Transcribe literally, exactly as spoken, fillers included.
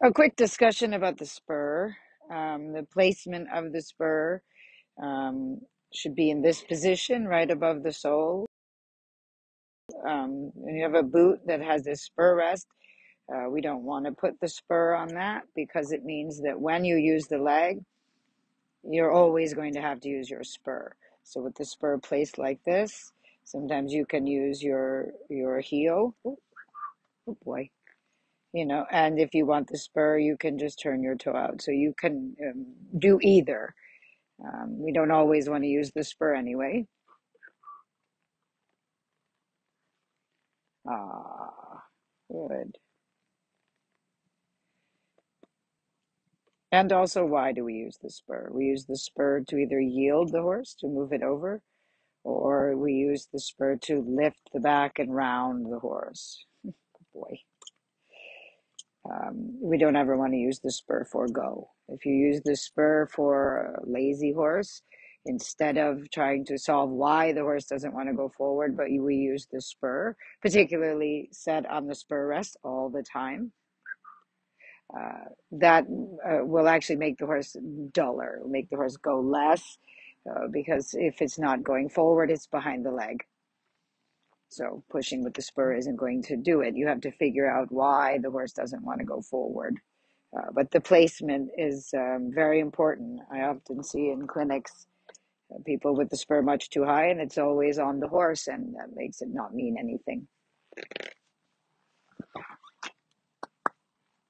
A quick discussion about the spur. Um, the placement of the spur um, should be in this position, right above the sole. Um, when you have a boot that has a spur rest, uh, we don't want to put the spur on that, because it means that when you use the leg, you're always going to have to use your spur. So with the spur placed like this, sometimes you can use your your heel. Oh, oh boy. You know, and if you want the spur, you can just turn your toe out. So you can um, do either. Um, we don't always want to use the spur anyway. Ah, good. And also, why do we use the spur? We use the spur to either yield the horse, to move it over, or we use the spur to lift the back and round the horse. Good boy. Um, we don't ever want to use the spur for go. If you use the spur for a lazy horse, instead of trying to solve why the horse doesn't want to go forward, but we use the spur, particularly set on the spur rest all the time, uh, that uh, will actually make the horse duller, it'll make the horse go less, uh, because if it's not going forward, it's behind the leg. So pushing with the spur isn't going to do it. You have to figure out why the horse doesn't want to go forward. Uh, but the placement is um, very important. I often see in clinics uh, people with the spur much too high, and it's always on the horse, and that makes it not mean anything.